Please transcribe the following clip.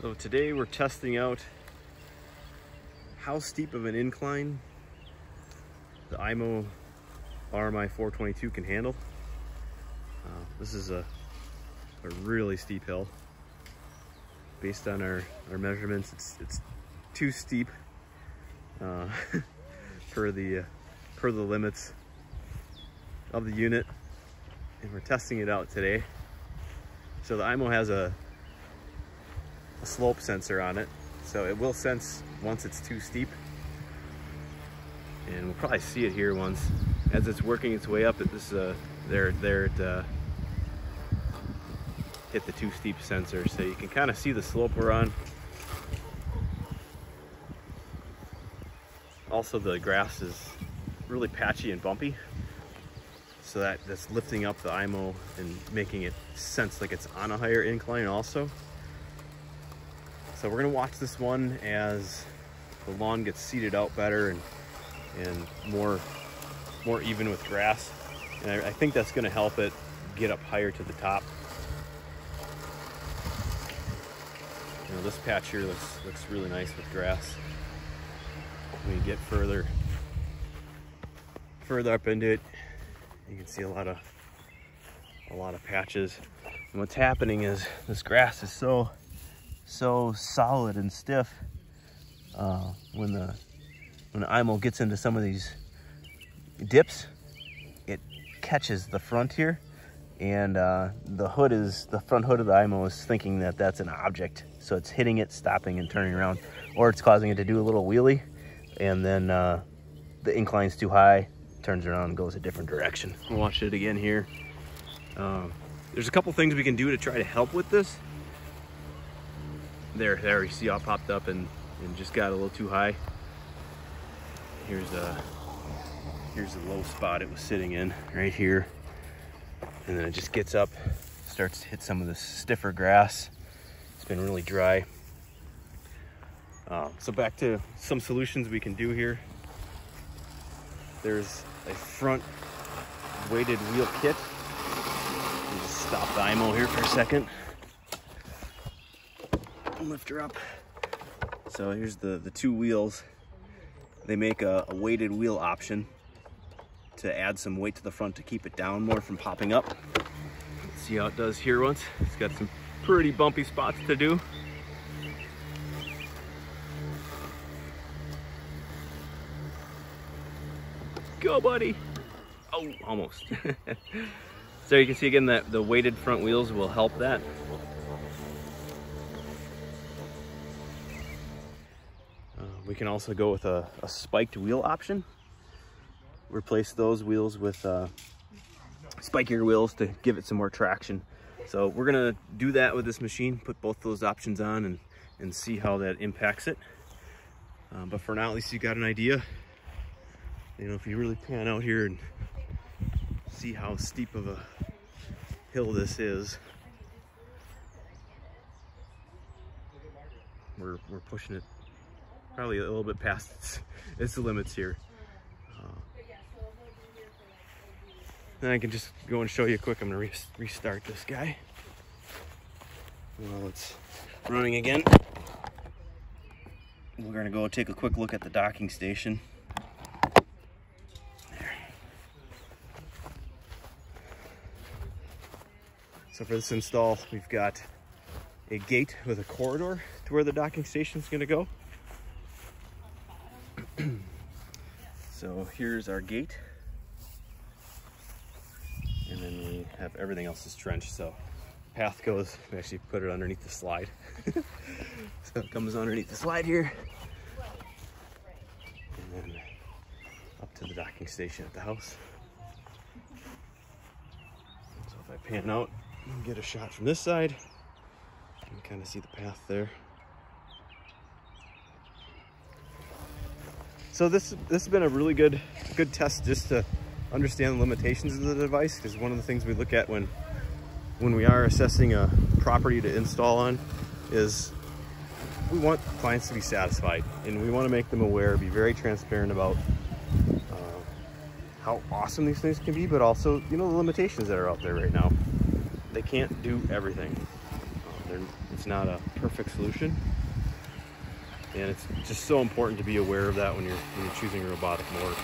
So today we're testing out how steep of an incline the iMow RMI 422 can handle. This is a really steep hill. Based on our measurements, it's too steep per the limits of the unit, and we're testing it out today. So the iMow has a slope sensor on it, so it will sense once it's too steep, and we'll probably see it here once as it's working its way up at this hit the too steep sensor, so you can kind of see the slope we're on. Also, the grass is really patchy and bumpy, so that's lifting up the iMow and making it sense like it's on a higher incline also. So we're gonna watch this one as the lawn gets seeded out better and more even with grass. And I think that's gonna help it get up higher to the top. You know, this patch here looks really nice with grass. When you get further up into it, you can see a lot of patches. And what's happening is this grass is so solid and stiff. When the iMow gets into some of these dips, it catches the front here, and the front hood of the iMow is thinking that that's an object, so it's hitting it, stopping, and turning around, or it's causing it to do a little wheelie, and then the incline's too high, turns around, and goes a different direction. We'll watch it again here. There's a couple things we can do to try to help with this. There, you see all popped up and just got a little too high. Here's the low spot it was sitting in, right here. And then it just gets up, starts to hit some of the stiffer grass. It's been really dry. So back to some solutions we can do here. There's a front weighted wheel kit. Just stop the iMow here for a second. Lift her up. So here's the two wheels. They make a weighted wheel option to add some weight to the front to keep it down more from popping up. Let's see how it does here once. It's got some pretty bumpy spots to do. Go, buddy. Oh, almost. So you can see again that the weighted front wheels will help that. We can also go with a spiked wheel option. Replace those wheels with spikier wheels to give it some more traction. So we're gonna do that with this machine, put both those options on and see how that impacts it. But for now, at least you got an idea. You know, if you really pan out here and see how steep of a hill this is, we're pushing it probably a little bit past its limits here. Then I can just go and show you quick. I'm gonna restart this guy while it's running again. We're gonna go take a quick look at the docking station. There. So for this install, we've got a gate with a corridor to where the docking station is gonna go. So here's our gate, and then we have everything else is trenched, so path goes, we actually put it underneath the slide. So it comes underneath the slide here, and then up to the docking station at the house. So if I pan out and get a shot from this side, you can kind of see the path there. So this has been a really good test just to understand the limitations of the device, because one of the things we look at when we are assessing a property to install on is we want clients to be satisfied, and we want to make them aware, be very transparent about how awesome these things can be, but also, you know, the limitations that are out there right now. They can't do everything. They're It's not a perfect solution, and it's just so important to be aware of that when you're choosing a robotic mower.